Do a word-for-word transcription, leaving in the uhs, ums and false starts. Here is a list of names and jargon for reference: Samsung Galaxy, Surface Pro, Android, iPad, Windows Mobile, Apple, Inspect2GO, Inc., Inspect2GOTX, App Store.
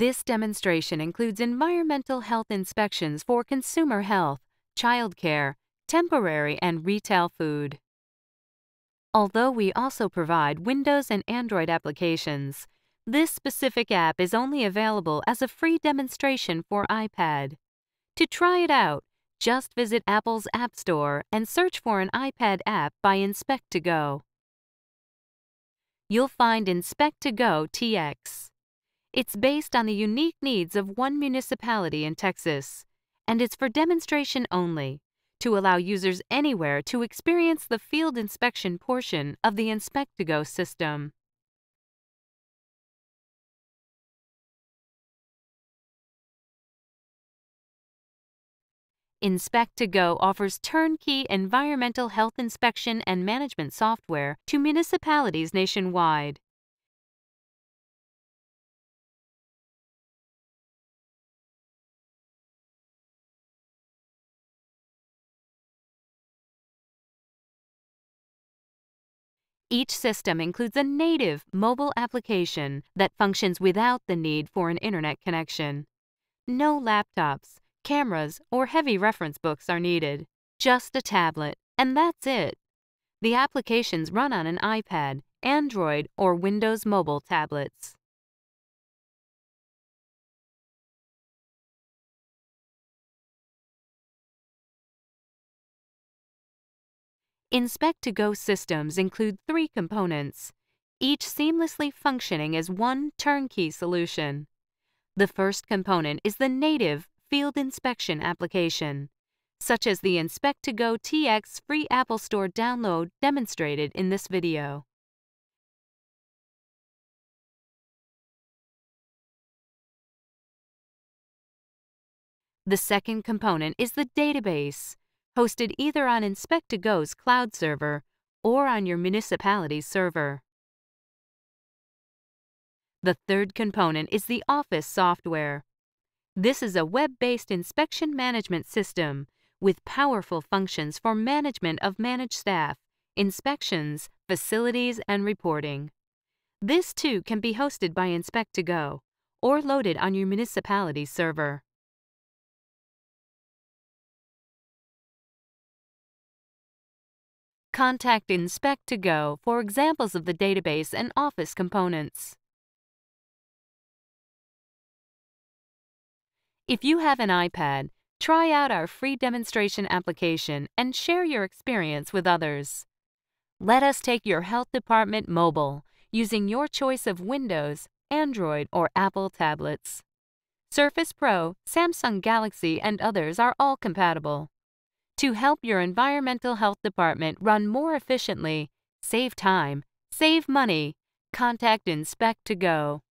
This demonstration includes environmental health inspections for consumer health, childcare, temporary and retail food. Although we also provide Windows and Android applications, this specific app is only available as a free demonstration for iPad. To try it out, just visit Apple's App Store and search for an iPad app by Inspect to Go. You'll find Inspect to Go T X. It's based on the unique needs of one municipality in Texas, and it's for demonstration only, to allow users anywhere to experience the field inspection portion of the Inspect to Go system. Inspect to Go offers turnkey environmental health inspection and management software to municipalities nationwide. Each system includes a native mobile application that functions without the need for an internet connection. No laptops, cameras, or heavy reference books are needed. Just a tablet, and that's it. The applications run on an iPad, Android, or Windows Mobile tablets. Inspect to Go systems include three components, each seamlessly functioning as one turnkey solution. The first component is the native field inspection application, such as the Inspect to Go T X free Apple Store download demonstrated in this video. The second component is the database, hosted either on Inspect to Go's cloud server or on your municipality's server. The third component is the office software. This is a web-based inspection management system with powerful functions for management of managed staff, inspections, facilities, and reporting. This too can be hosted by Inspect to Go or loaded on your municipality's server. Contact Inspect to Go for examples of the database and office components. If you have an iPad, try out our free demonstration application and share your experience with others. Let us take your health department mobile using your choice of Windows, Android, or Apple tablets. Surface Pro, Samsung Galaxy, and others are all compatible. To help your environmental health department run more efficiently, save time, save money, contact Inspect to Go.